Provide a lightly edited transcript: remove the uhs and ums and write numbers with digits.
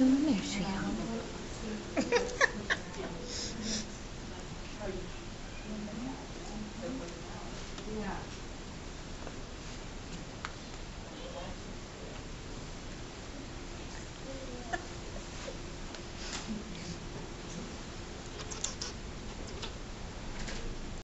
就没睡着。